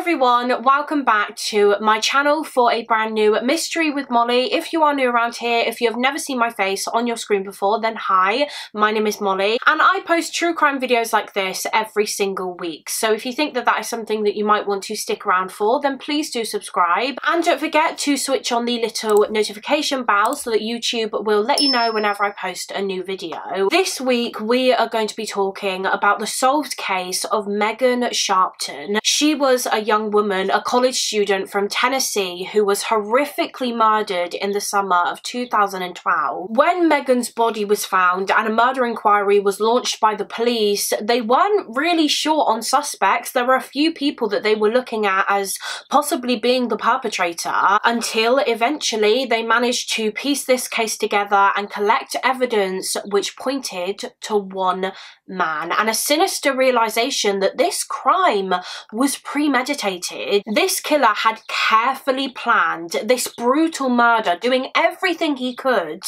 everyone, welcome back to my channel for a brand new Mystery with Molly. If you are new around here, if you have never seen my face on your screen before, then hi, my name is Molly and I post true crime videos like this every single week. So if you think that that is something that you might want to stick around for, then please do subscribe and don't forget to switch on the little notification bell so that YouTube will let you know whenever I post a new video. This week we are going to be talking about the solved case of Megan Sharpton. She was a young woman, a college student from Tennessee, who was horrifically murdered in the summer of 2012. When Megan's body was found and a murder inquiry was launched by the police, they weren't really sure on suspects. There were a few people that they were looking at as possibly being the perpetrator, until eventually they managed to piece this case together and collect evidence which pointed to one man, and a sinister realization that this crime was premeditated. This killer had carefully planned this brutal murder, doing everything he could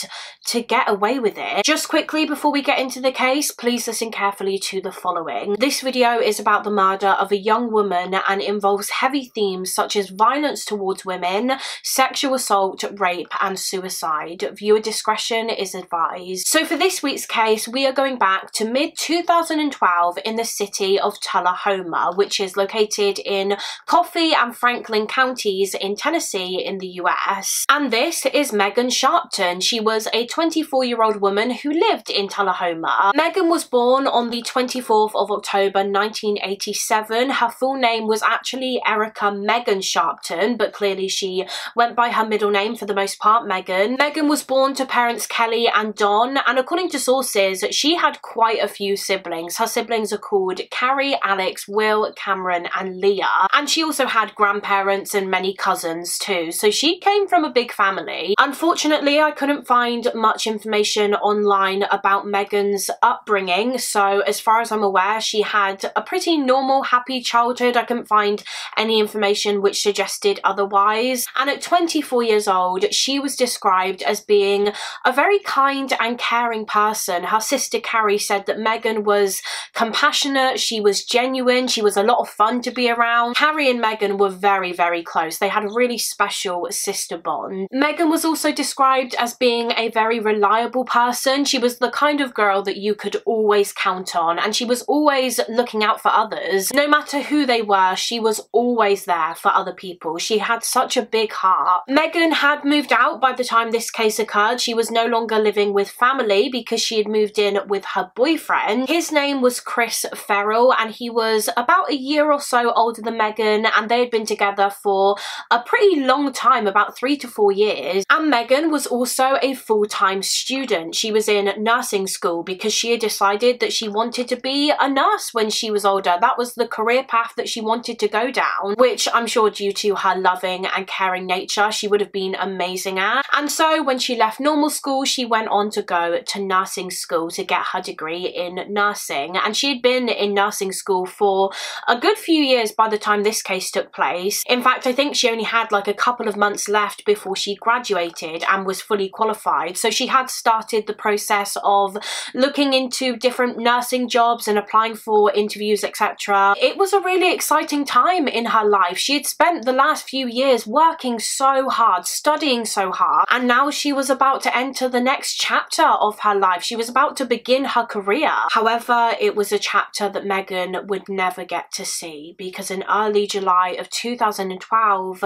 to get away with it. Just quickly before we get into the case, please listen carefully to the following. This video is about the murder of a young woman and involves heavy themes such as violence towards women, sexual assault, rape and suicide. Viewer discretion is advised. So for this week's case, we are going back to mid-2012 in the city of Tullahoma, which is located in Coffee and Franklin counties in Tennessee in the US. And this is Megan Sharpton. She was a 24-year-old woman who lived in Tullahoma. Megan was born on the 24th of October 1987. Her full name was actually Erica Megan Sharpton, but clearly she went by her middle name for the most part, Megan. Megan was born to parents Kelly and Don, and according to sources, she had quite a few siblings. Her siblings are called Carrie, Alex, Will, Cameron, and Leah, and she also had grandparents and many cousins too, so she came from a big family. Unfortunately, I couldn't find much information online about Megan's upbringing, so as far as I'm aware, she had a pretty normal, happy childhood. I couldn't find any information which suggested otherwise, and at 24 years old, she was described as being a very kind and caring person. Her sister Carrie said that Megan was compassionate, she was genuine, she was a lot of fun to be around. Carrie and Megan were very, very close. They had a really special sister bond. Megan was also described as being a very reliable person. She was the kind of girl that you could always count on, and she was always looking out for others. No matter who they were, she was always there for other people. She had such a big heart. Megan had moved out by the time this case occurred. She was no longer living with family because she had moved in with her boyfriend. His name was Chris Ferrell, and he was about a year or so older than Megan, and they had been together for a pretty long time, about 3 to 4 years. And Megan was also a full-time student. She was in nursing school because she had decided that she wanted to be a nurse when she was older. That was the career path that she wanted to go down, which I'm sure due to her loving and caring nature, she would have been amazing at. And so when she left normal school, she went on to go to nursing school to get her degree in nursing. And she had been in nursing school for a good few years by the time this case took place. In fact, I think she only had like a couple of months left before she graduated and was fully qualified. So she had started the process of looking into different nursing jobs and applying for interviews, etc. It was a really exciting time in her life. She had spent the last few years working so hard, studying so hard, and now she was about to enter the next chapter of her life. She was about to begin her career. However, it was a chapter that Megan would never get to see, because in early July of 2012,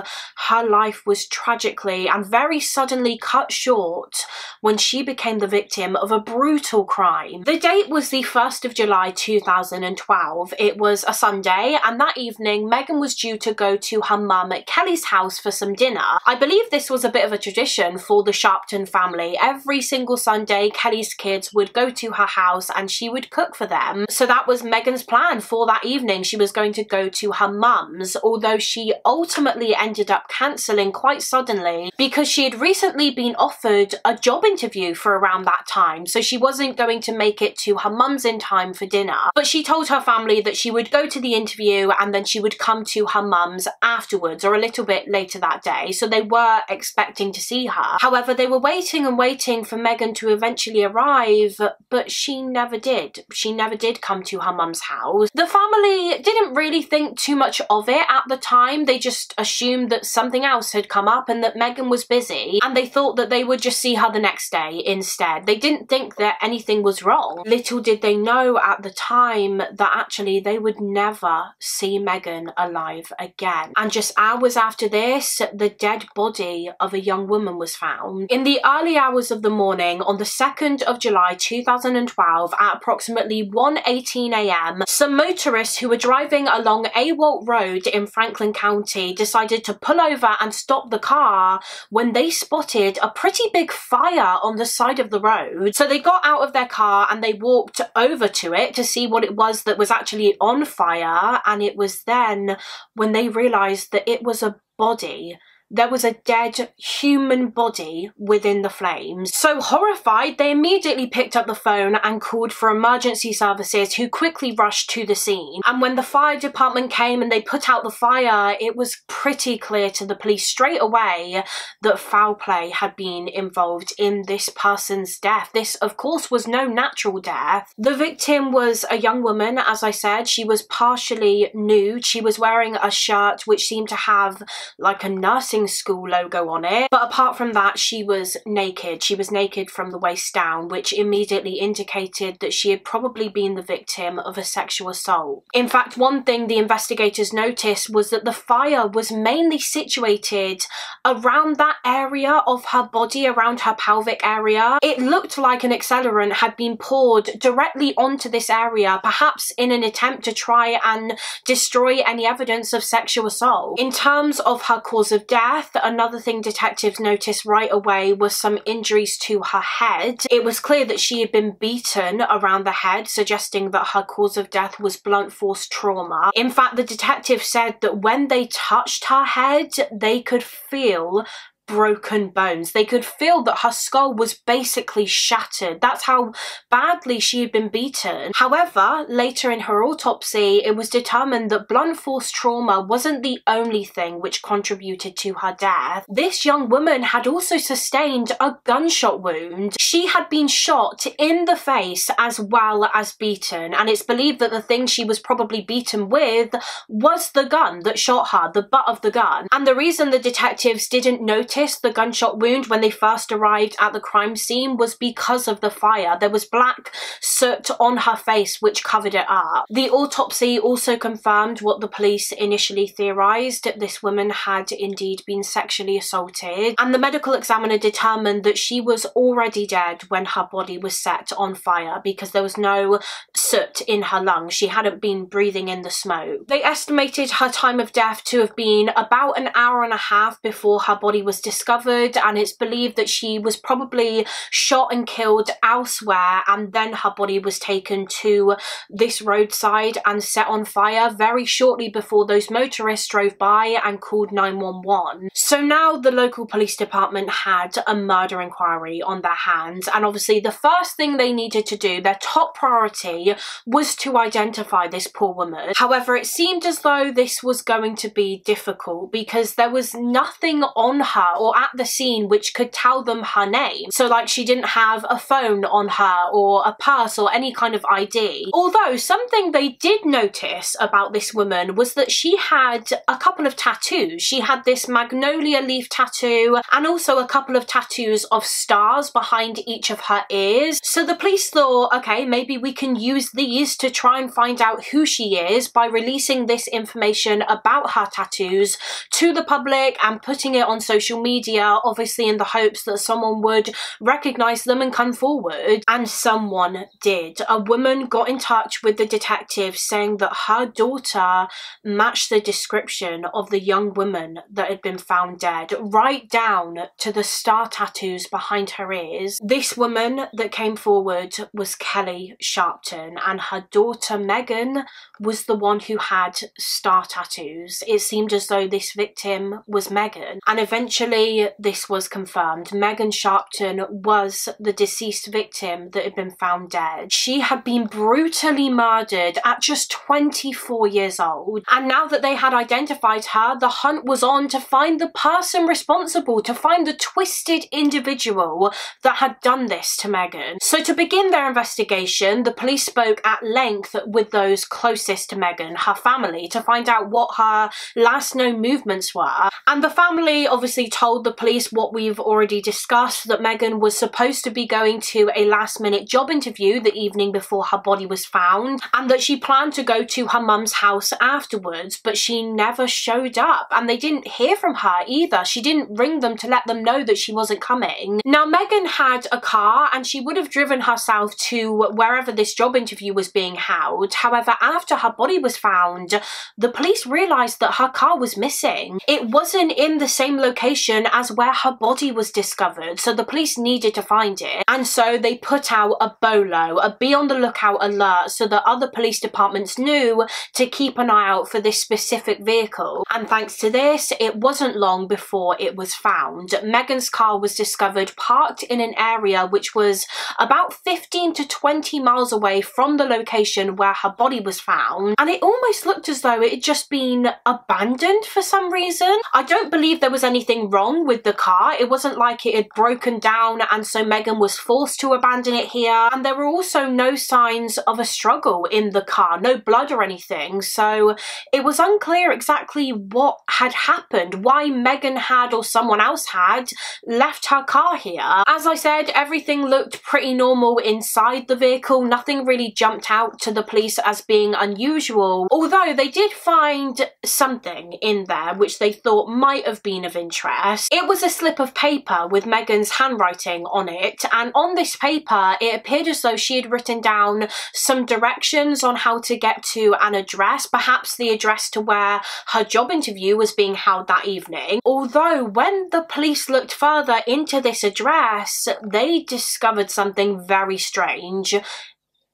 her life was tragically and very suddenly cut short when she became the victim of a brutal crime. The date was the 1st of July 2012. It was a Sunday, and that evening Megan was due to go to her mum at Kelly's house for some dinner. I believe this was a bit of a tradition for the Sharpton family. Every single Sunday, Kelly's kids would go to her house and she would cook for them. So that was Megan's plan for that evening. She was going to go to her mum's, although she ultimately ended up cancelling quite suddenly because she had recently been offered a job interview for around that time, so she wasn't going to make it to her mum's in time for dinner. But she told her family that she would go to the interview and then she would come to her mum's afterwards, or a little bit later that day, so they were expecting to see her. However, they were waiting and waiting for Megan to eventually arrive, but she never did. She never did come to her mum's house. The family didn't really think too much much of it at the time. They just assumed that something else had come up and that Megan was busy, and they thought that they would just see her the next day instead. They didn't think that anything was wrong. Little did they know at the time that actually they would never see Megan alive again. And just hours after this, the dead body of a young woman was found. In the early hours of the morning on the 2nd of July 2012 at approximately 1:18 a.m, some motorists who were driving along Awalt Road in Franklin County decided to pull over and stop the car when they spotted a pretty big fire on the side of the road. So they got out of their car and they walked over to it to see what it was that was actually on fire, and it was then when they realized that it was a body. There was a dead human body within the flames. So horrified, they immediately picked up the phone and called for emergency services, who quickly rushed to the scene. And when the fire department came and they put out the fire, it was pretty clear to the police straight away that foul play had been involved in this person's death. This, of course, was no natural death. The victim was a young woman, as I said. She was partially nude. She was wearing a shirt which seemed to have like a nursing school logo on it, but apart from that she was naked. She was naked from the waist down, which immediately indicated that she had probably been the victim of a sexual assault. In fact, one thing the investigators noticed was that the fire was mainly situated around that area of her body, around her pelvic area. It looked like an accelerant had been poured directly onto this area, perhaps in an attempt to try and destroy any evidence of sexual assault. In terms of her cause of death, another thing detectives noticed right away was some injuries to her head. It was clear that she had been beaten around the head, suggesting that her cause of death was blunt force trauma. In fact, the detective said that when they touched her head, they could feel broken bones. They could feel that her skull was basically shattered. That's how badly she had been beaten. However, later in her autopsy, it was determined that blunt force trauma wasn't the only thing which contributed to her death. This young woman had also sustained a gunshot wound. She had been shot in the face as well as beaten, and it's believed that the thing she was probably beaten with was the gun that shot her, the butt of the gun. And the reason the detectives didn't notice the gunshot wound when they first arrived at the crime scene was because of the fire. There was black soot on her face which covered it up. The autopsy also confirmed what the police initially theorized. This woman had indeed been sexually assaulted, and the medical examiner determined that she was already dead when her body was set on fire because there was no soot in her lungs. She hadn't been breathing in the smoke. They estimated her time of death to have been about an hour and a half before her body was discovered, and it's believed that she was probably shot and killed elsewhere, and then her body was taken to this roadside and set on fire very shortly before those motorists drove by and called 911. So now the local police department had a murder inquiry on their hands, and obviously the first thing they needed to do, their top priority, was to identify this poor woman. However, it seemed as though this was going to be difficult because there was nothing on her or at the scene which could tell them her name. So like, she didn't have a phone on her or a purse or any kind of ID. Although something they did notice about this woman was that she had a couple of tattoos. She had this magnolia leaf tattoo and also a couple of tattoos of stars behind each of her ears. So the police thought, okay, maybe we can use these to try and find out who she is by releasing this information about her tattoos to the public and putting it on social media, obviously in the hopes that someone would recognize them and come forward. And someone did. A woman got in touch with the detective saying that her daughter matched the description of the young woman that had been found dead, right down to the star tattoos behind her ears. This woman that came forward was Kelly Sharpton, and her daughter Megan was the one who had star tattoos. It seemed as though this victim was Megan, and eventually Eventually, this was confirmed. Megan Sharpton was the deceased victim that had been found dead. She had been brutally murdered at just 24 years old. And now that they had identified her, the hunt was on to find the person responsible, to find the twisted individual that had done this to Megan. So to begin their investigation, the police spoke at length with those closest to Megan, her family, to find out what her last known movements were. And the family obviously told the police what we've already discussed, that Megan was supposed to be going to a last-minute job interview the evening before her body was found, and that she planned to go to her mum's house afterwards, but she never showed up, and they didn't hear from her either. She didn't ring them to let them know that she wasn't coming. Now, Megan had a car, and she would have driven herself to wherever this job interview was being held. However, after her body was found, the police realised that her car was missing. It wasn't in the same location as where her body was discovered, so the police needed to find it. And so they put out a BOLO, a be on the lookout alert, so that other police departments knew to keep an eye out for this specific vehicle. And thanks to this, it wasn't long before it was found. Megan's car was discovered parked in an area which was about 15 to 20 miles away from the location where her body was found, and it almost looked as though it had just been abandoned for some reason. I don't believe there was anything wrong with the car. It wasn't like it had broken down and so Megan was forced to abandon it here, and there were also no signs of a struggle in the car, no blood or anything, so it was unclear exactly what had happened, why Megan had or someone else had left her car here. As I said, everything looked pretty normal inside the vehicle. Nothing really jumped out to the police as being unusual, although they did find something in there which they thought might have been of interest. It was a slip of paper with Megan's handwriting on it, and on this paper it appeared as though she had written down some directions on how to get to an address, perhaps the address to where her job interview was being held that evening. Although when the police looked further into this address, they discovered something very strange.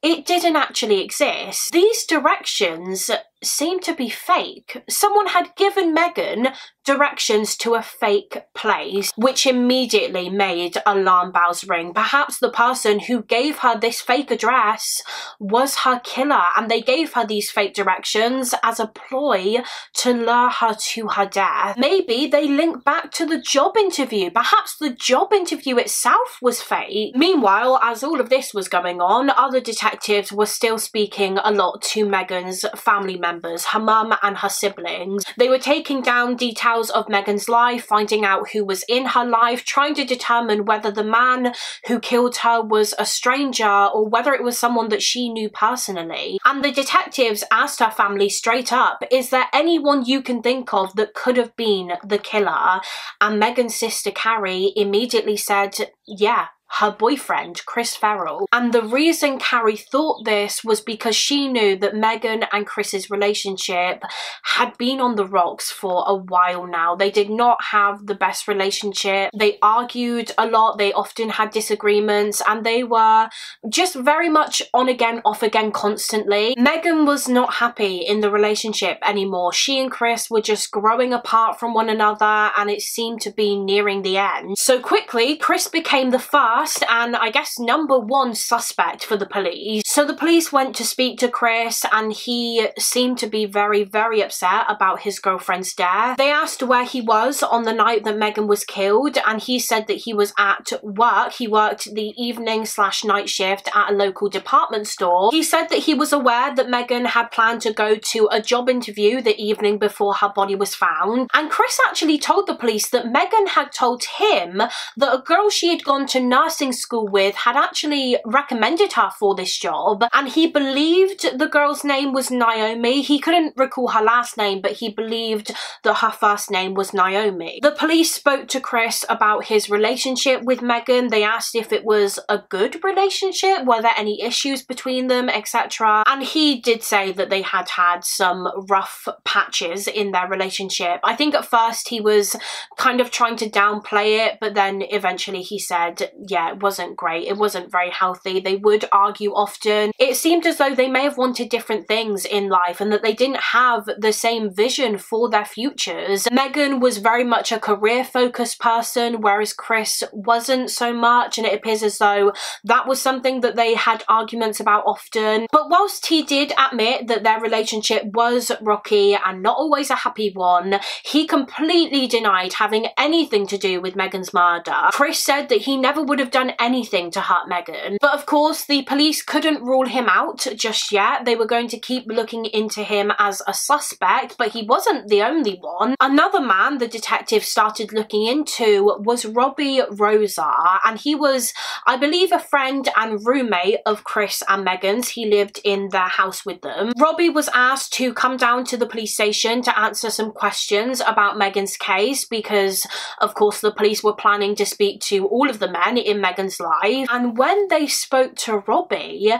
It didn't actually exist. These directions seemed to be fake. Someone had given Megan directions to a fake place, which immediately made alarm bells ring. Perhaps the person who gave her this fake address was her killer, and they gave her these fake directions as a ploy to lure her to her death. Maybe they link back to the job interview. Perhaps the job interview itself was fake. Meanwhile, as all of this was going on, other detectives were still speaking a lot to Megan's family members, her mum and her siblings. They were taking down details of Megan's life, finding out who was in her life, trying to determine whether the man who killed her was a stranger or whether it was someone that she knew personally. And the detectives asked her family straight up, is there anyone you can think of that could have been the killer? And Megan's sister Carrie immediately said, yeah, her boyfriend, Chris Ferrell. And the reason Carrie thought this was because she knew that Megan and Chris's relationship had been on the rocks for a while now. They did not have the best relationship. They argued a lot. They often had disagreements, and they were just very much on again, off again constantly. Megan was not happy in the relationship anymore. She and Chris were just growing apart from one another, and it seemed to be nearing the end. So quickly, Chris became the first and I guess number one suspect for the police. So the police went to speak to Chris, and he seemed to be very, very upset about his girlfriend's death. They asked where he was on the night that Megan was killed, and he said that he was at work. He worked the evening/night shift at a local department store. He said that he was aware that Megan had planned to go to a job interview the evening before her body was found, and Chris actually told the police that Megan had told him that a girl she had gone to nursing school with had actually recommended her for this job, and he believed the girl's name was Naomi. He couldn't recall her last name, but he believed that her first name was Naomi. The police spoke to Chris about his relationship with Megan. They asked if it was a good relationship, were there any issues between them, etc. And he did say that they had had some rough patches in their relationship. I think at first he was kind of trying to downplay it, but then eventually he said, yeah, yeah, it wasn't great. It wasn't very healthy. They would argue often. It seemed as though they may have wanted different things in life and that they didn't have the same vision for their futures. Megan was very much a career-focused person, whereas Chris wasn't so much, and it appears as though that was something that they had arguments about often. But whilst he did admit that their relationship was rocky and not always a happy one, he completely denied having anything to do with Megan's murder. Chris said that he never would have done anything to hurt Megan. But of course, the police couldn't rule him out just yet. They were going to keep looking into him as a suspect, but he wasn't the only one. Another man the detective started looking into was Robbie Rosa, and he was, I believe, a friend and roommate of Chris and Megan's. He lived in their house with them. Robbie was asked to come down to the police station to answer some questions about Megan's case because, of course, the police were planning to speak to all of the men in Megan's life. And when they spoke to Robbie,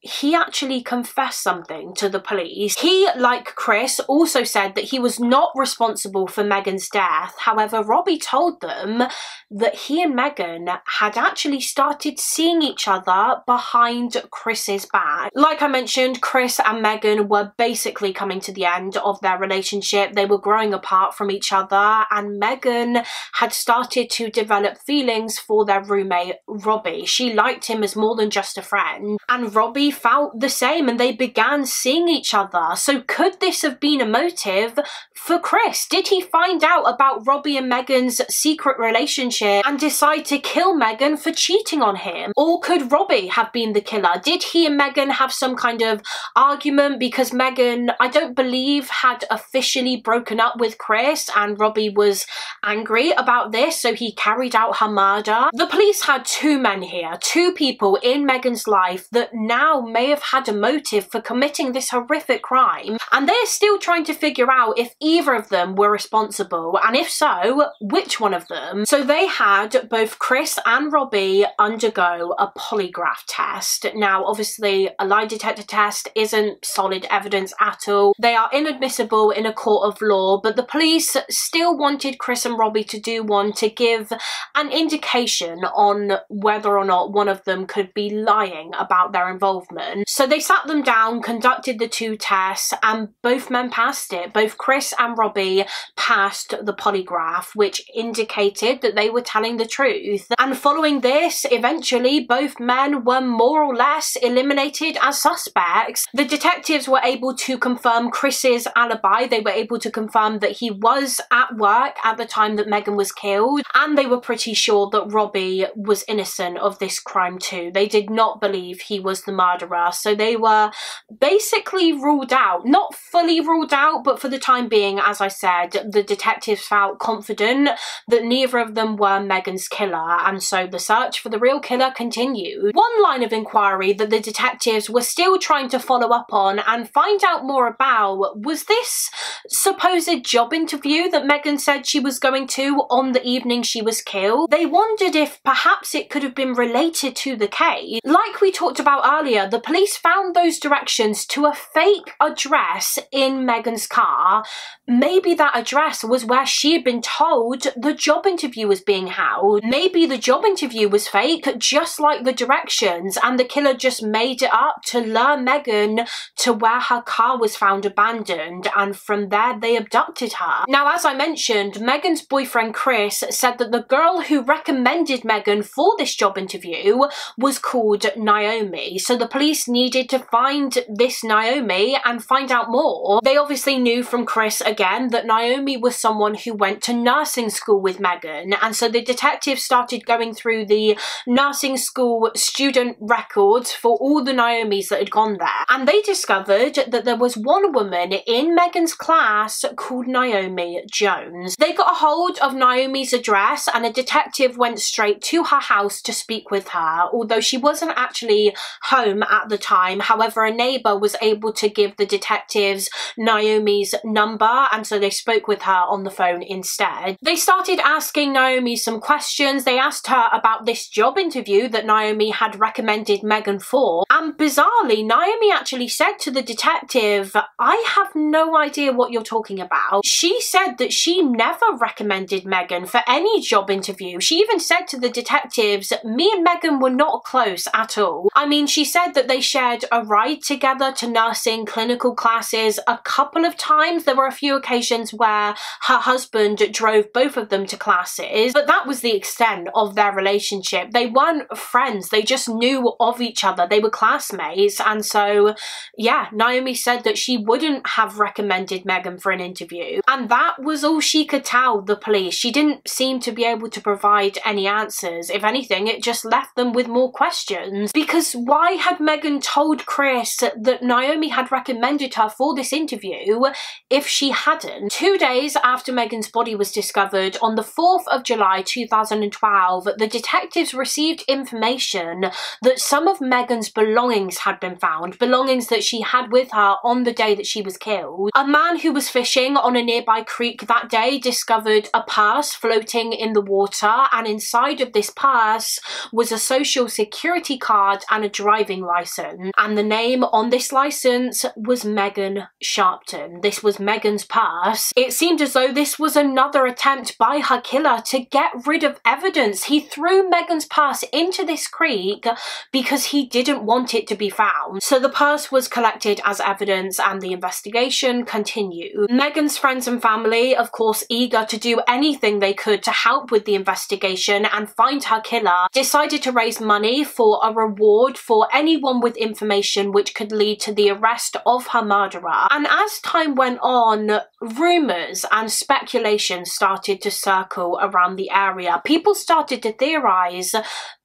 he actually confessed something to the police. He, like Chris, also said that he was not responsible for Megan's death. However, Robbie told them that he and Megan had actually started seeing each other behind Chris's back. Like I mentioned, Chris and Megan were basically coming to the end of their relationship. They were growing apart from each other, and Megan had started to develop feelings for their roommate, Robbie. She liked him as more than just a friend, and Robbie felt the same, and they began seeing each other. So could this have been a motive for Chris? Did he find out about Robbie and Megan's secret relationship and decide to kill Megan for cheating on him? Or could Robbie have been the killer? Did he and Megan have some kind of argument? Because Megan, I don't believe, had officially broken up with Chris, and Robbie was angry about this, so he carried out her murder. The police had two men here, two people in Megan's life that now may have had a motive for committing this horrific crime, and they're still trying to figure out if either of them were responsible, and if so, which one of them. So they had both Chris and Robbie undergo a polygraph test. Now obviously a lie detector test isn't solid evidence at all. They are inadmissible in a court of law, but the police still wanted Chris and Robbie to do one to give an indication on whether or not one of them could be lying about their involvement. So they sat them down, conducted the two tests, and both men passed it. Both Chris and Robbie passed the polygraph, which indicated that they were telling the truth. And following this, eventually both men were more or less eliminated as suspects. The detectives were able to confirm Chris's alibi. They were able to confirm that he was at work at the time that Megan was killed, and they were pretty sure that Robbie was innocent of this crime too. They did not believe he was the murderer, so they were basically ruled out. Not fully ruled out, but for the time being, as I said, the detectives felt confident that neither of them were Megan's killer, and so the search for the real killer continued. One line of inquiry that the detectives were still trying to follow up on and find out more about was this supposed job interview that Megan said she was going to on the evening she was killed. They wondered if perhaps it could have been related to the case. Like we talked about earlier, the police found those directions to a fake address in Megan's car. Maybe that address was where she had been told the job interview was being held. Maybe the job interview was fake, just like the directions, and the killer just made it up to lure Megan to where her car was found abandoned, and from there they abducted her. Now, as I mentioned, Megan's boyfriend Chris said that the girl who recommended Megan for this job interview was called Naomi, so the police needed to find this Naomi and find out more. They obviously knew from Chris again that Naomi was someone who went to nursing school with Megan, and so the detectives started going through the nursing school student records for all the Naomis that had gone there, and they discovered that there was one woman in Megan's class called Naomi Jones. They got a hold of Naomi's address, and a detective went straight to her house to speak with her, although she wasn't actually home at the time. However, a neighbour was able to give the detectives Naomi's number, and so they spoke with her on the phone instead. They started asking Naomi some questions. They asked her about this job interview that Naomi had recommended Megan for, and bizarrely, Naomi actually said to the detective, "I have no idea what you're talking about." She said that she never recommended Megan for any job interview. She even said to the detectives, "Me and Megan were not close at all." I mean, she said that they shared a ride together to nursing clinical classes a couple of times. There were a few occasions where her husband drove both of them to classes, but that was the extent of their relationship. They weren't friends, they just knew of each other. They were classmates, and so yeah, Naomi said that she wouldn't have recommended Megan for an interview, and that was all she could tell the police. She didn't seem to be able to provide any answers. If anything, it just left them with more questions, because why had Megan told Chris that Naomi had recommended her for this interview if she hadn't? 2 days after Megan's body was discovered, on the 4th of July 2012, the detectives received information that some of Megan's belongings had been found, belongings that she had with her on the day that she was killed. A man who was fishing on a nearby creek that day discovered a purse floating in the water, and inside of this purse was a social security card and a driving license, and the name on this license was Megan Sharpton. This was Megan's purse. It seemed as though this was another attempt by her killer to get rid of evidence. He threw Megan's purse into this creek because he didn't want it to be found. So the purse was collected as evidence and the investigation continued. Megan's friends and family, of course, eager to do anything they could to help with the investigation and find her killer, decided to raise money for a reward for anyone with information which could lead to the arrest of her murderer. And as time went on, rumours and speculation started to circle around the area. People started to theorise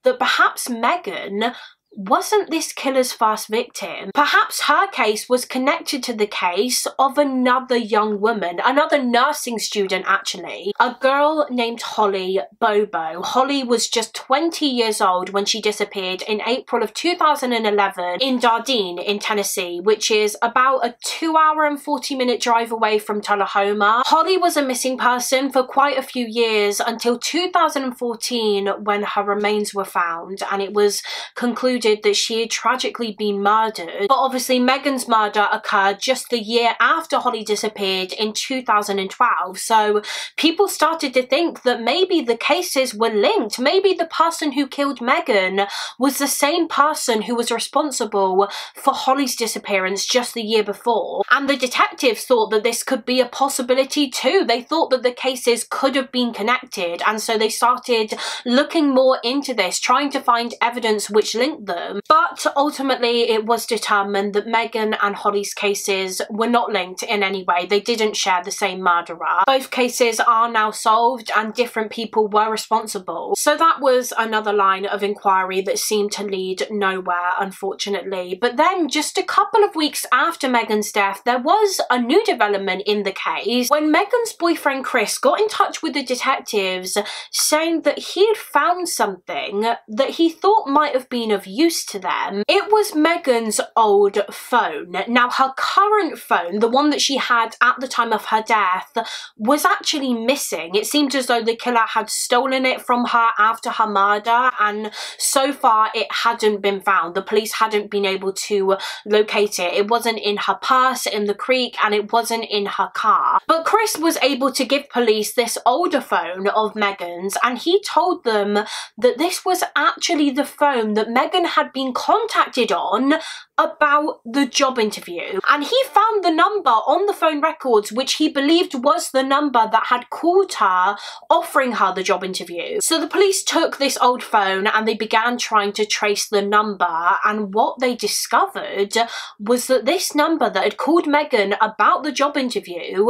that perhaps Megan wasn't this killer's first victim. Perhaps her case was connected to the case of another young woman, another nursing student actually, a girl named Holly Bobo. Holly was just 20 years old when she disappeared in April of 2011 in Dardine in Tennessee, which is about a 2-hour and 40-minute drive away from Tullahoma. Holly was a missing person for quite a few years until 2014, when her remains were found, and it was concluded that she had tragically been murdered. But obviously Megan's murder occurred just the year after Holly disappeared in 2012, so people started to think that maybe the cases were linked. Maybe the person who killed Megan was the same person who was responsible for Holly's disappearance just the year before. And the detectives thought that this could be a possibility too. They thought that the cases could have been connected, and so they started looking more into this, trying to find evidence which linked them, but ultimately it was determined that Megan and Holly's cases were not linked in any way. They didn't share the same murderer. Both cases are now solved and different people were responsible. So that was another line of inquiry that seemed to lead nowhere, unfortunately. But then just a couple of weeks after Megan's death, there was a new development in the case when Megan's boyfriend Chris got in touch with the detectives saying that he had found something that he thought might have been of use to them. It was Megan's old phone. Now, her current phone, the one that she had at the time of her death, was actually missing. It seemed as though the killer had stolen it from her after her murder, and so far it hadn't been found. The police hadn't been able to locate it. It wasn't in her purse in the creek, and it wasn't in her car. But Chris was able to give police this older phone of Megan's, and he told them that this was actually the phone that Megan had been contacted on about the job interview, and he found the number on the phone records which he believed was the number that had called her offering her the job interview. So the police took this old phone and they began trying to trace the number, and what they discovered was that this number that had called Megan about the job interview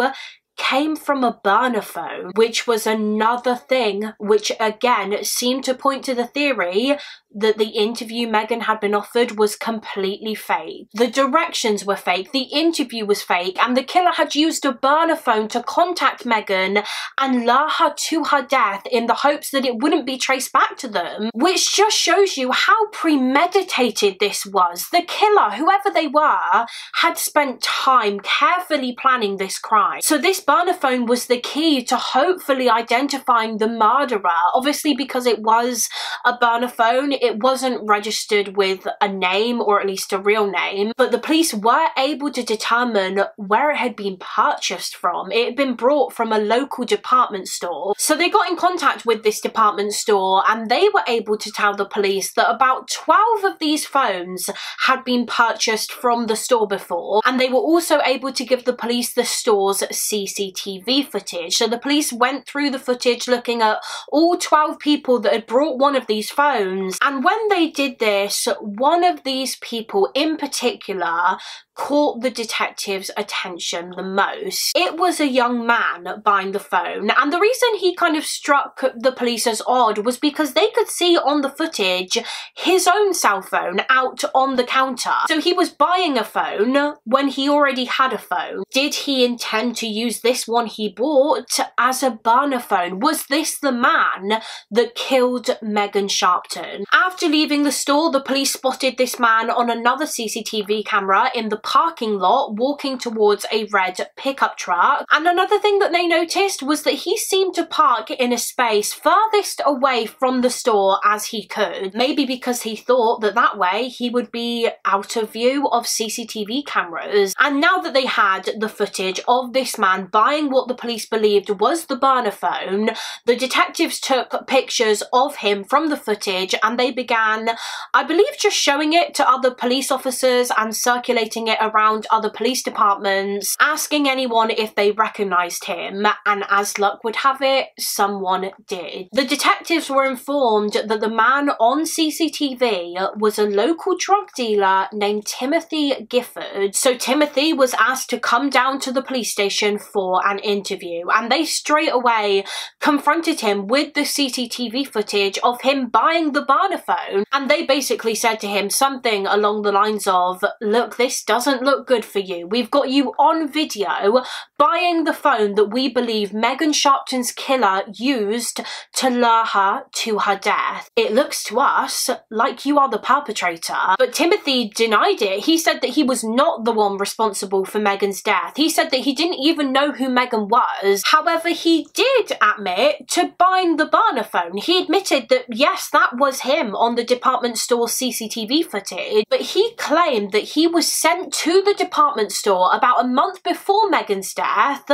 came from a burner phone, which was another thing which again seemed to point to the theory that the interview Megan had been offered was completely fake. The directions were fake, the interview was fake, and the killer had used a burner phone to contact Megan and lure her to her death in the hopes that it wouldn't be traced back to them, which just shows you how premeditated this was. The killer, whoever they were, had spent time carefully planning this crime. So this burner phone was the key to hopefully identifying the murderer. Obviously, because it was a burner phone, it wasn't registered with a name, or at least a real name, but the police were able to determine where it had been purchased from. It had been brought from a local department store. So they got in contact with this department store and they were able to tell the police that about 12 of these phones had been purchased from the store before, and they were also able to give the police the store's CCTV footage. So the police went through the footage looking at all 12 people that had brought one of these phones, and when they did this, one of these people in particular caught the detective's attention the most. It was a young man buying the phone, and the reason he kind of struck the police as odd was because they could see on the footage his own cell phone out on the counter. So he was buying a phone when he already had a phone. Did he intend to use this one he bought as a burner phone? Was this the man that killed Megan Sharpton? After leaving the store, the police spotted this man on another CCTV camera in the parking lot walking towards a red pickup truck, and another thing that they noticed was that he seemed to park in a space furthest away from the store as he could, maybe because he thought that that way he would be out of view of CCTV cameras. And now that they had the footage of this man buying what the police believed was the burner phone, the detectives took pictures of him from the footage and they began, I believe, just showing it to other police officers and circulating it around other police departments, asking anyone if they recognized him, and as luck would have it, someone did. The detectives were informed that the man on CCTV was a local drug dealer named Timothy Gifford. So Timothy was asked to come down to the police station for an interview, and they straight away confronted him with the CCTV footage of him buying the burner phone, and they basically said to him something along the lines of, look, this doesn't look good for you. We've got you on video buying the phone that we believe Megan Sharpton's killer used to lure her to her death. It looks to us like you are the perpetrator. But Timothy denied it. He said that he was not the one responsible for Megan's death. He said that he didn't even know who Megan was. However, he did admit to buying the burner phone. He admitted that, yes, that was him on the department store CCTV footage, but he claimed that he was sent to the department store about a month before Megan's death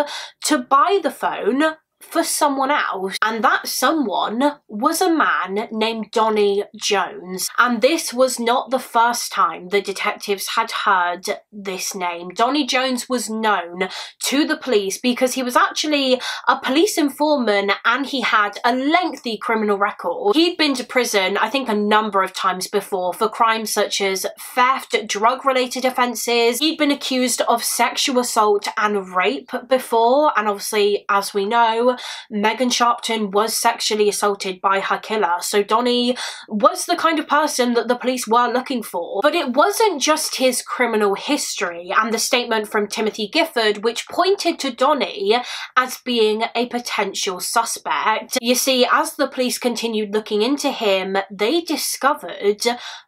to buy the phone for someone else, and that someone was a man named Donnie Jones. And this was not the first time the detectives had heard this name. Donnie Jones was known to the police because he was actually a police informant and he had a lengthy criminal record. He'd been to prison, I think, a number of times before for crimes such as theft, drug-related offences. He'd been accused of sexual assault and rape before, and obviously, as we know, Megan Sharpton was sexually assaulted by her killer, so Donnie was the kind of person that the police were looking for. But it wasn't just his criminal history and the statement from Timothy Gifford which pointed to Donnie as being a potential suspect. You see, as the police continued looking into him, they discovered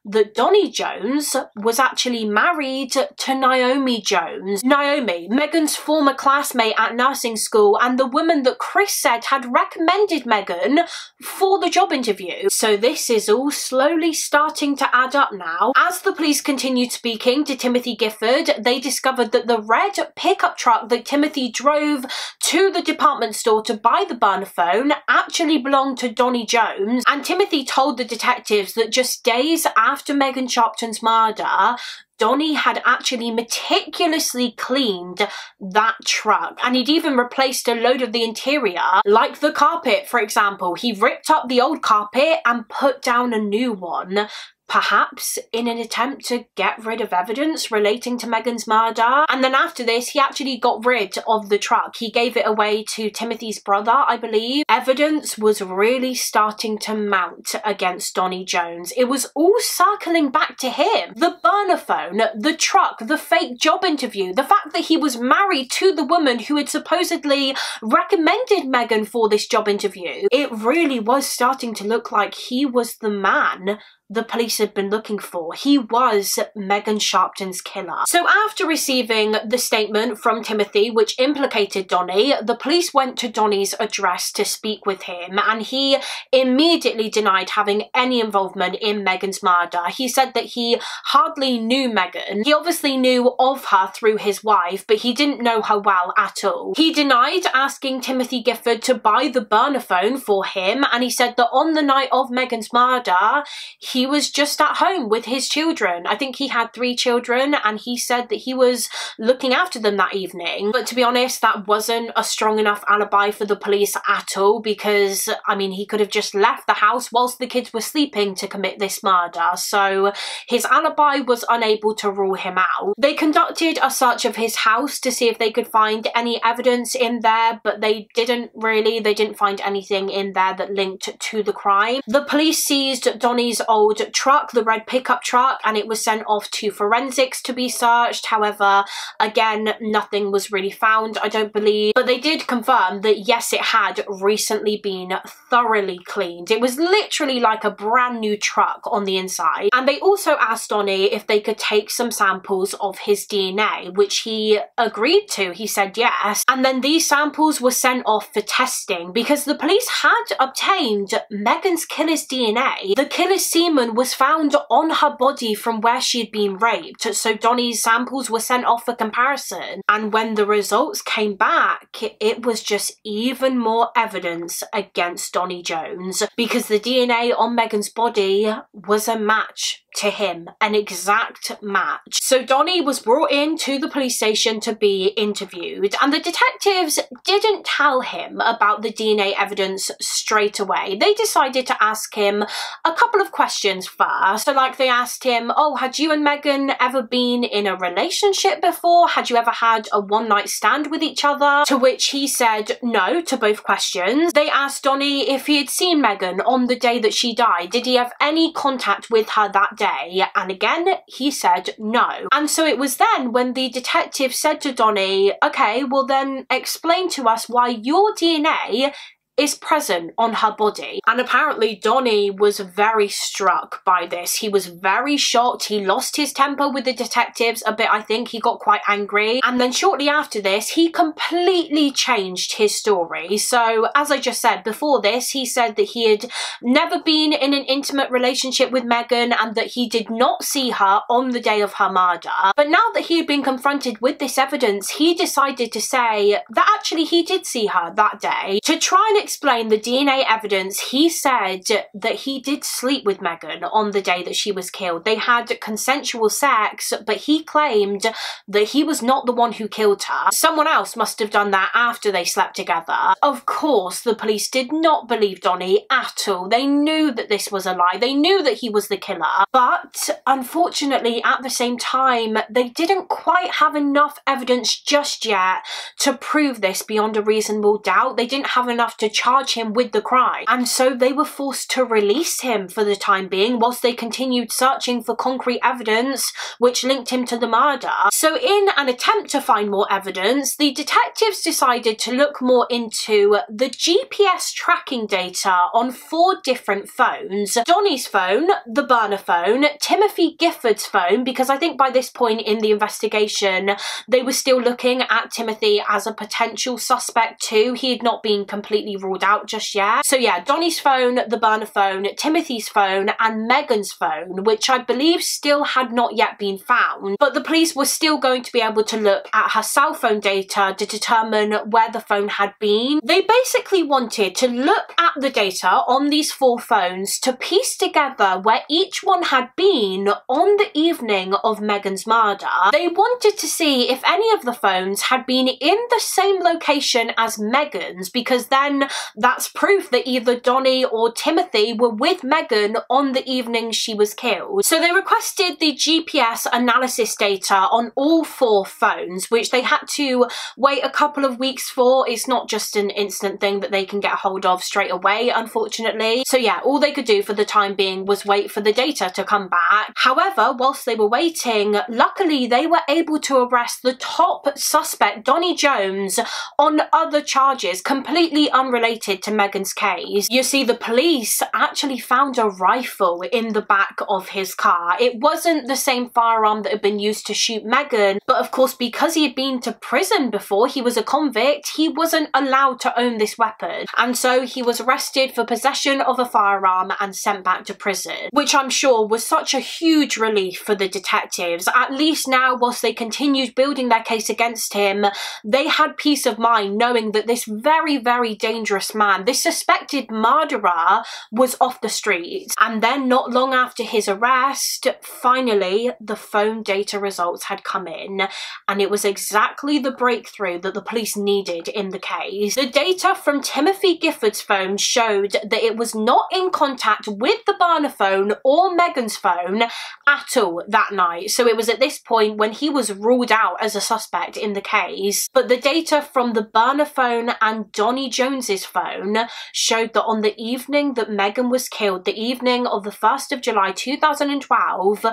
that Donnie Jones was actually married to Naomi Jones. Naomi, Megan's former classmate at nursing school and the woman that Chris said had recommended Megan for the job interview. So this is all slowly starting to add up now. As the police continued speaking to Timothy Gifford, they discovered that the red pickup truck that Timothy drove to the department store to buy the burner phone actually belonged to Donnie Jones, and Timothy told the detectives that just days after Megan Sharpton's murder, Donnie had actually meticulously cleaned that truck, and he'd even replaced a load of the interior, like the carpet, for example. He ripped up the old carpet and put down a new one, perhaps in an attempt to get rid of evidence relating to Megan's murder. And then after this, he actually got rid of the truck. He gave it away to Timothy's brother, I believe. Evidence was really starting to mount against Donnie Jones. It was all circling back to him. The burner phone, the truck, the fake job interview, the fact that he was married to the woman who had supposedly recommended Megan for this job interview. It really was starting to look like he was the man the police had been looking for. He was Megan Sharpton's killer. So after receiving the statement from Timothy, which implicated Donnie, the police went to Donnie's address to speak with him, and he immediately denied having any involvement in Megan's murder. He said that he hardly knew Megan. He obviously knew of her through his wife, but he didn't know her well at all. He denied asking Timothy Gifford to buy the burner phone for him, and he said that on the night of Megan's murder, he was just at home with his children. I think he had 3 children, and he said that he was looking after them that evening. But to be honest, that wasn't a strong enough alibi for the police at all, because, I mean, he could have just left the house whilst the kids were sleeping to commit this murder. So his alibi was unable to rule him out. They conducted a search of his house to see if they could find any evidence in there, but they didn't really. They didn't find anything in there that linked to the crime. The police seized Donnie's old truck, the red pickup truck, and it was sent off to forensics to be searched. However, again, nothing was really found, I don't believe, but they did confirm that yes, it had recently been thoroughly cleaned. It was literally like a brand new truck on the inside. And they also asked Donnie if they could take some samples of his DNA, which he agreed to. He said yes. And then these samples were sent off for testing because the police had obtained Megan's killer's DNA. The killer's semen was found on her body from where she had been raped, so Donnie's samples were sent off for comparison. And when the results came back, it was just even more evidence against Donnie Jones, because the DNA on Megan's body was a match to him, an exact match. So Donnie was brought in to the police station to be interviewed, and the detectives didn't tell him about the DNA evidence straight away. They decided to ask him a couple of questions first. So like they asked him, oh, had you and Megan ever been in a relationship before? Had you ever had a one-night stand with each other? To which he said no to both questions. They asked Donnie if he had seen Megan on the day that she died. Did he have any contact with her that day? And again, he said no. And so it was then when the detective said to Donnie, okay, well then explain to us why your DNA is present on her body. And apparently Donnie was very struck by this. He was very shocked. He lost his temper with the detectives a bit, I think. He got quite angry. And then shortly after this, he completely changed his story. So as I just said, before this, he said that he had never been in an intimate relationship with Megan and that he did not see her on the day of her murder. But now that he had been confronted with this evidence, he decided to say that actually he did see her that day. To try and explain the DNA evidence, he said that he did sleep with Megan on the day that she was killed. They had consensual sex, but he claimed that he was not the one who killed her. Someone else must have done that after they slept together. Of course, the police did not believe Donnie at all. They knew that this was a lie. They knew that he was the killer. But unfortunately, at the same time, they didn't quite have enough evidence just yet to prove this beyond a reasonable doubt. They didn't have enough to charge him with the crime, and so they were forced to release him for the time being whilst they continued searching for concrete evidence which linked him to the murder. So in an attempt to find more evidence, the detectives decided to look more into the GPS tracking data on 4 different phones. Donnie's phone, the burner phone, Timothy Gifford's phone, because I think by this point in the investigation they were still looking at Timothy as a potential suspect too. He had not been completely ruled out just yet. So yeah, Donnie's phone, the burner phone, Timothy's phone, and Megan's phone, which I believe still had not yet been found. But the police were still going to be able to look at her cell phone data to determine where the phone had been. They basically wanted to look at the data on these 4 phones to piece together where each one had been on the evening of Megan's murder. They wanted to see if any of the phones had been in the same location as Megan's, because then that's proof that either Donnie or Timothy were with Megan on the evening she was killed. So they requested the GPS analysis data on all four phones, which they had to wait a couple of weeks for. It's not just an instant thing that they can get hold of straight away, unfortunately. So yeah, all they could do for the time being was wait for the data to come back. However, whilst they were waiting, luckily they were able to arrest the top suspect, Donnie Jones, on other charges completely unrelated to Megan's case. You see, the police actually found a rifle in the back of his car. It wasn't the same firearm that had been used to shoot Megan, but of course, because he had been to prison before, he was a convict, he wasn't allowed to own this weapon, and so he was arrested for possession of a firearm and sent back to prison, which I'm sure was such a huge relief for the detectives. At least now, whilst they continued building their case against him, they had peace of mind knowing that this very, very dangerous man, this suspected murderer, was off the streets. And then not long after his arrest, finally the phone data results had come in, and it was exactly the breakthrough that the police needed in the case. The data from Timothy Gifford's phone showed that it was not in contact with the burner phone or Megan's phone at all that night. So it was at this point when he was ruled out as a suspect in the case. But the data from the burner phone and Donnie Jones's phone showed that on the evening that Megan was killed, the evening of the 1st of July 2012,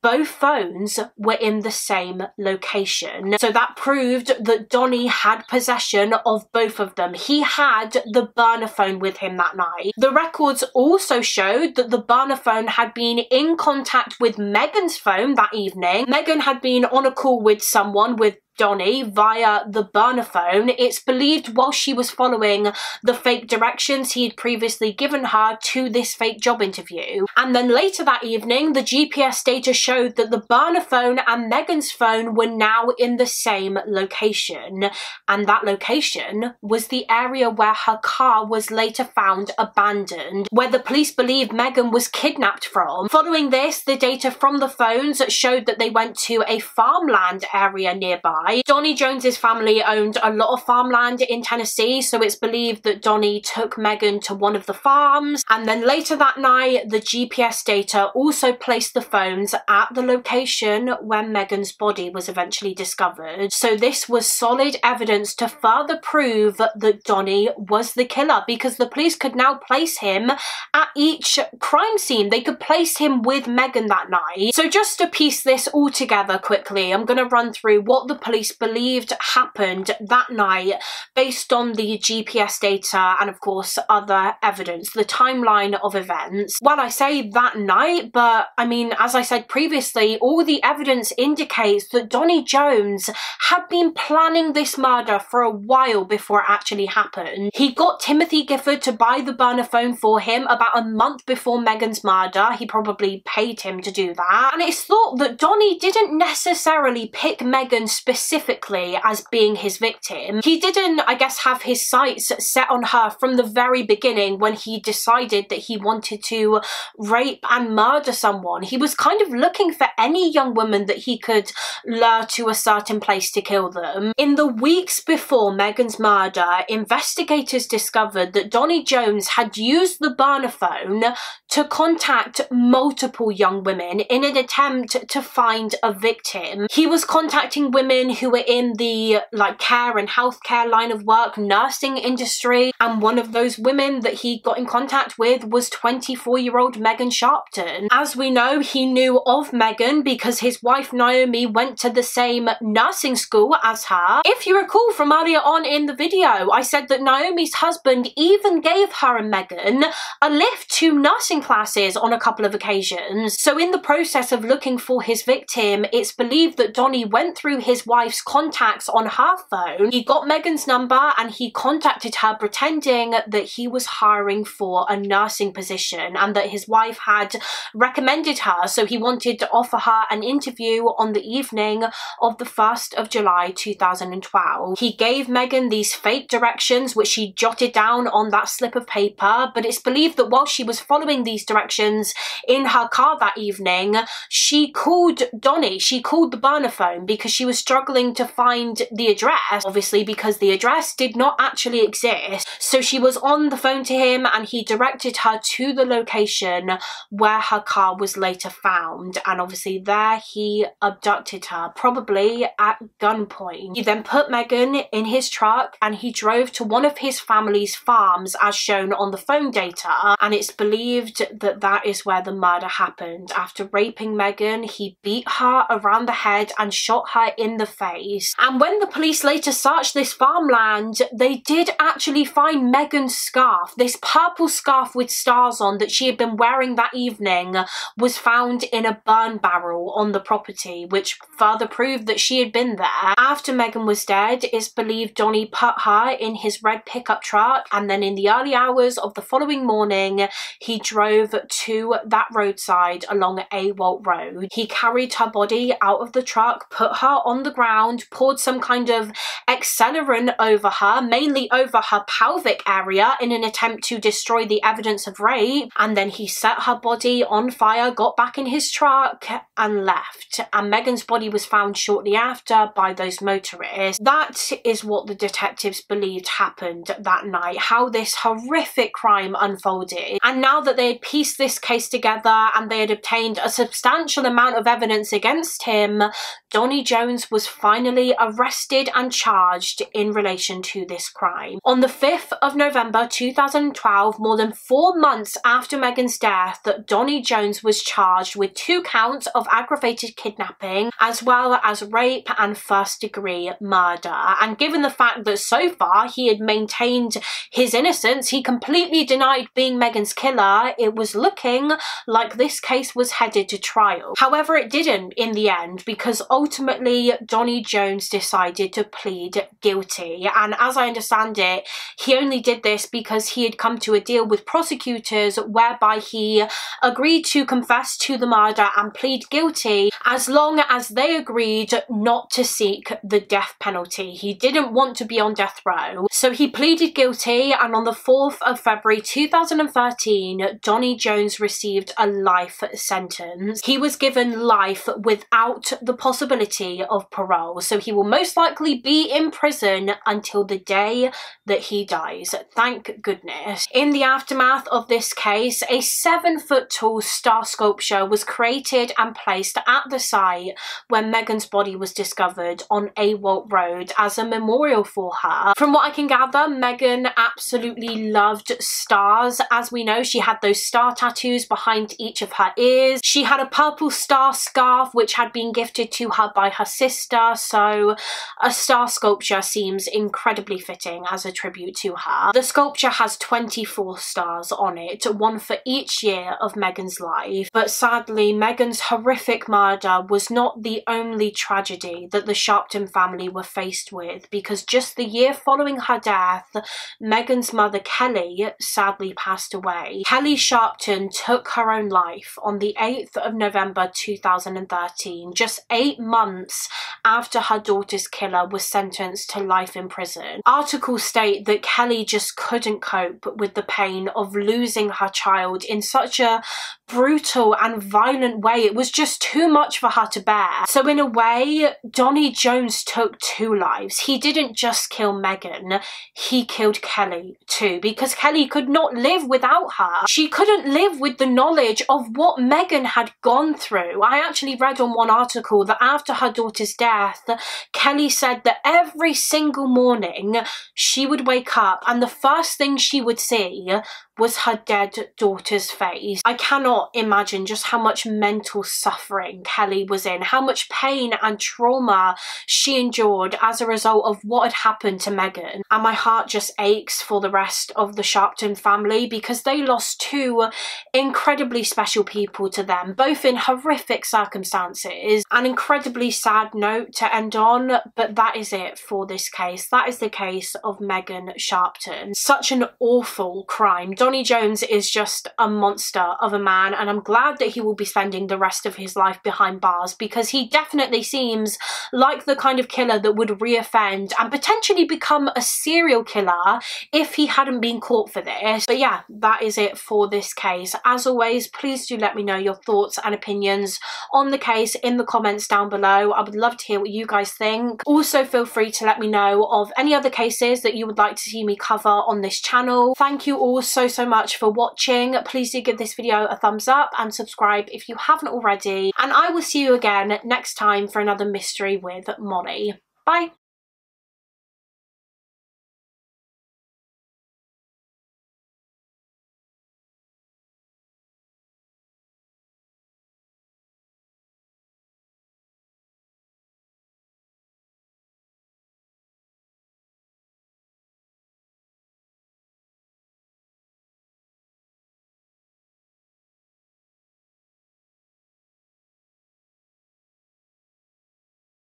both phones were in the same location. So that proved that Donnie had possession of both of them. He had the burner phone with him that night. The records also showed that the burner phone had been in contact with Megan's phone that evening. Megan had been on a call with someone, with Donnie, via the burner phone. It's believed while she was following the fake directions he had previously given her to this fake job interview. And then later that evening, the GPS data showed that the burner phone and Megan's phone were now in the same location. And that location was the area where her car was later found abandoned, where the police believe Megan was kidnapped from. Following this, the data from the phones showed that they went to a farmland area nearby. Donnie Jones's family owned a lot of farmland in Tennessee, so it's believed that Donnie took Megan to one of the farms. And then later that night, the GPS data also placed the phones at the location where Megan's body was eventually discovered. So this was solid evidence to further prove that Donnie was the killer, because the police could now place him at each crime scene. They could place him with Megan that night. So just to piece this all together quickly, I'm going to run through what the police believed happened that night based on the GPS data and of course other evidence, the timeline of events. Well, I say that night, but I mean, as I said previously, all the evidence indicates that Donnie Jones had been planning this murder for a while before it actually happened. He got Timothy Gifford to buy the burner phone for him about a month before Megan's murder. He probably paid him to do that. And it's thought that Donnie didn't necessarily pick Megan specifically as being his victim. He didn't, I guess, have his sights set on her from the very beginning when he decided that he wanted to rape and murder someone. He was kind of looking for any young woman that he could lure to a certain place to kill them. In the weeks before Megan's murder, investigators discovered that Donnie Jones had used the burner phone to contact multiple young women in an attempt to find a victim. He was contacting women who were in the care and healthcare line of work, nursing industry, and one of those women that he got in contact with was 24-year-old Megan Sharpton. As we know, he knew of Megan because his wife Naomi went to the same nursing school as her. If you recall from earlier on in the video, I said that Naomi's husband even gave her and Megan a lift to nursing classes on a couple of occasions. So in the process of looking for his victim, it's believed that Donnie went through his wife's contacts on her phone. He got Megan's number and he contacted her pretending that he was hiring for a nursing position and that his wife had recommended her, so he wanted to offer her an interview on the evening of the 1st of July 2012. He gave Megan these fake directions which she jotted down on that slip of paper, but it's believed that while she was following these directions in her car that evening, she called Donnie. She called the burner phone because she was struggling to find the address, obviously because the address did not actually exist. So she was on the phone to him and he directed her to the location where her car was later found. And obviously there he abducted her, probably at gunpoint. He then put Megan in his truck and he drove to one of his family's farms as shown on the phone data, and it's believed that that is where the murder happened. After raping Megan, he beat her around the head and shot her in the face. And when the police later searched this farmland, they did actually find Megan's scarf. This purple scarf with stars on that she had been wearing that evening was found in a burn barrel on the property, which further proved that she had been there. After Megan was dead, it's believed Donnie put her in his red pickup truck, and then in the early hours of the following morning, he drove to that roadside along Awalt Road. He carried her body out of the truck, put her on the ground, poured some kind of accelerant over her, mainly over her pelvic area, in an attempt to destroy the evidence of rape, and then he set her body on fire, got back in his truck and left. And Megan's body was found shortly after by those motorists. That is what the detectives believed happened that night, how this horrific crime unfolded. And now that they had pieced this case together and they had obtained a substantial amount of evidence against him, Donnie Jones was finally arrested and charged in relation to this crime. On the 5th of November 2012, more than 4 months after Megan's death, Donnie Jones was charged with 2 counts of aggravated kidnapping, as well as rape and first-degree murder. And given the fact that so far he had maintained his innocence, he completely denied being Megan's killer, it was looking like this case was headed to trial. However, it didn't in the end, because ultimately Donnie Jones decided to plead guilty. And as I understand it, he only did this because he had come to a deal with prosecutors whereby he agreed to confess to the murder and plead guilty as long as they agreed not to seek the death penalty. He didn't want to be on death row. So he pleaded guilty, and on the 4th of February 2013, Donnie Jones received a life sentence. He was given life without the possibility of parole, so he will most likely be in prison until the day that he dies. Thank goodness. In the aftermath of this case, a 7-foot-tall star sculpture was created and placed at the site where Megan's body was discovered on Awalt Road as a memorial for her. From what I can gather, Megan absolutely loved stars. As we know, she had those star tattoos behind each of her ears. She had a purple star scarf which had been gifted to her by her sister, so a star sculpture seems incredibly fitting as a tribute to her. The sculpture has 24 stars on it, one for each year of Megan's life. But sadly, Megan's horrific murder was not the only tragedy that the Sharpton family were faced with, because just the year following her death, Megan's mother Kelly sadly passed away. Kelly Sharpton took her own life on the 8th of November 2013, just 8 months after her daughter's killer was sentenced to life in prison. Articles state that Kelly just couldn't cope with the pain of losing her child in such a brutal and violent way. It was just too much for her to bear. So in a way, Donnie Jones took 2 lives. He didn't just kill Megan, he killed Kelly too, because Kelly could not live without her. She couldn't live with the knowledge of what Megan had gone through. I actually read on one article that after her daughter's death, Kelly said that every single morning she would wake up and the first thing she would see was her dead daughter's face. I cannot imagine just how much mental suffering Kelly was in, how much pain and trauma she endured as a result of what had happened to Megan. And my heart just aches for the rest of the Sharpton family, because they lost 2 incredibly special people to them, both in horrific circumstances. An incredibly sad note to end on, but that is it for this case. That is the case of Megan Sharpton. Such an awful crime. Donnie Jones is just a monster of a man, and I'm glad that he will be spending the rest of his life behind bars, because he definitely seems like the kind of killer that would reoffend and potentially become a serial killer if he hadn't been caught for this. But yeah, that is it for this case. As always, please do let me know your thoughts and opinions on the case in the comments down below. I would love to hear what you guys think. Also, feel free to let me know of any other cases that you would like to see me cover on this channel. Thank you all so much for watching. Please do give this video a thumbs up and subscribe if you haven't already, and I will see you again next time for another mystery with Molly. Bye.